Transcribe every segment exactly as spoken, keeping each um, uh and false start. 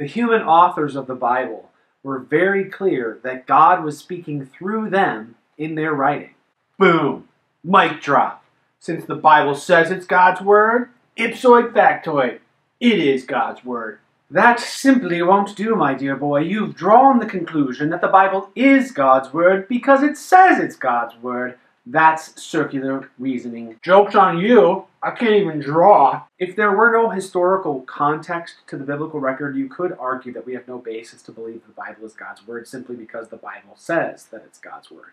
The human authors of the Bible were very clear that God was speaking through them in their writing. Boom. Mic drop. Since the Bible says it's God's word, ipsoid factoid, it is God's word. That simply won't do, my dear boy. You've drawn the conclusion that the Bible is God's word because it says it's God's word. That's circular reasoning. Joke's on you. I can't even draw. If there were no historical context to the biblical record, you could argue that we have no basis to believe the Bible is God's word simply because the Bible says that it's God's word.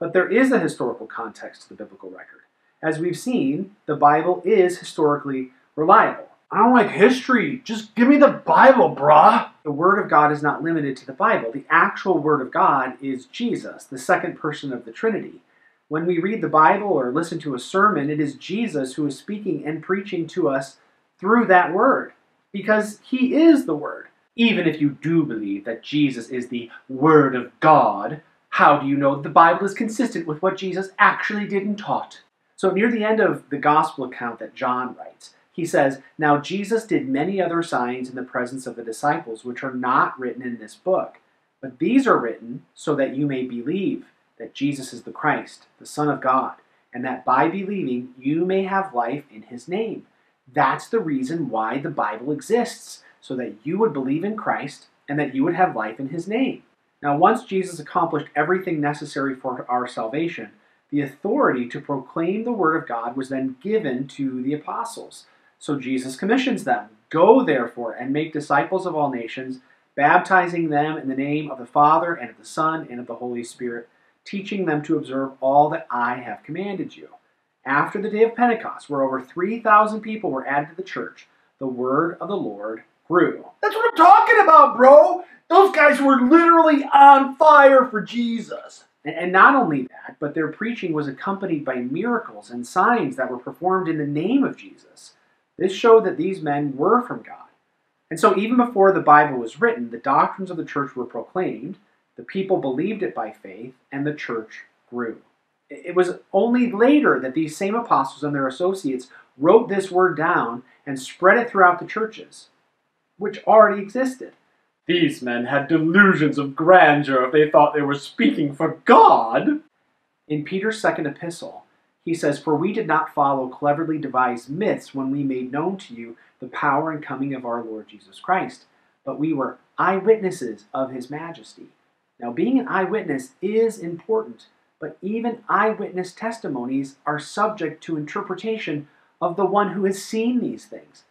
But there is a historical context to the biblical record. As we've seen, the Bible is historically reliable. I don't like history. Just give me the Bible, brah. The Word of God is not limited to the Bible. The actual Word of God is Jesus, the second person of the Trinity. When we read the Bible or listen to a sermon, it is Jesus who is speaking and preaching to us through that Word, because He is the Word. Even if you do believe that Jesus is the Word of God, how do you know the Bible is consistent with what Jesus actually did and taught? So near the end of the Gospel account that John writes, he says, "Now Jesus did many other signs in the presence of the disciples, which are not written in this book. But these are written so that you may believe that Jesus is the Christ, the Son of God, and that by believing you may have life in his name." That's the reason why the Bible exists, so that you would believe in Christ and that you would have life in his name. Now, once Jesus accomplished everything necessary for our salvation, the authority to proclaim the word of God was then given to the apostles. So Jesus commissions them, "Go therefore and make disciples of all nations, baptizing them in the name of the Father and of the Son and of the Holy Spirit, teaching them to observe all that I have commanded you." After the day of Pentecost, where over three thousand people were added to the church, the word of the Lord grew. That's what I'm talking about, bro! Those guys were literally on fire for Jesus. And not only that, but their preaching was accompanied by miracles and signs that were performed in the name of Jesus. This showed that these men were from God. And so even before the Bible was written, the doctrines of the church were proclaimed, the people believed it by faith, and the church grew. It was only later that these same apostles and their associates wrote this word down and spread it throughout the churches, which already existed. These men had delusions of grandeur if they thought they were speaking for God. In Peter's second epistle, he says, "For we did not follow cleverly devised myths when we made known to you the power and coming of our Lord Jesus Christ, but we were eyewitnesses of his majesty." Now, being an eyewitness is important, but even eyewitness testimonies are subject to interpretation of the one who has seen these things.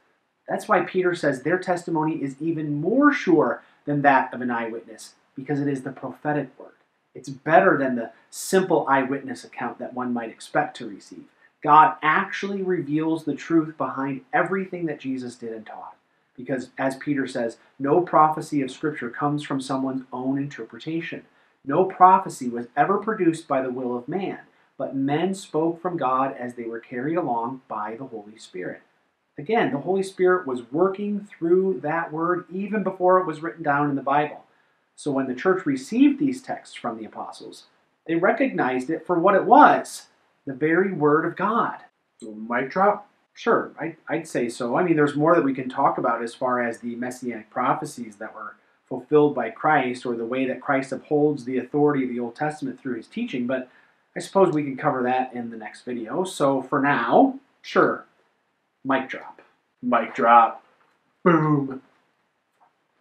That's why Peter says their testimony is even more sure than that of an eyewitness, because it is the prophetic word. It's better than the simple eyewitness account that one might expect to receive. God actually reveals the truth behind everything that Jesus did and taught. Because, as Peter says, no prophecy of Scripture comes from someone's own interpretation. No prophecy was ever produced by the will of man, but men spoke from God as they were carried along by the Holy Spirit. Again, the Holy Spirit was working through that word even before it was written down in the Bible. So when the church received these texts from the apostles, they recognized it for what it was, the very word of God. Mic drop? Sure, I, I'd say so. I mean, there's more that we can talk about as far as the messianic prophecies that were fulfilled by Christ or the way that Christ upholds the authority of the Old Testament through his teaching, but I suppose we can cover that in the next video. So for now, sure, mic drop. Mic drop. Boom.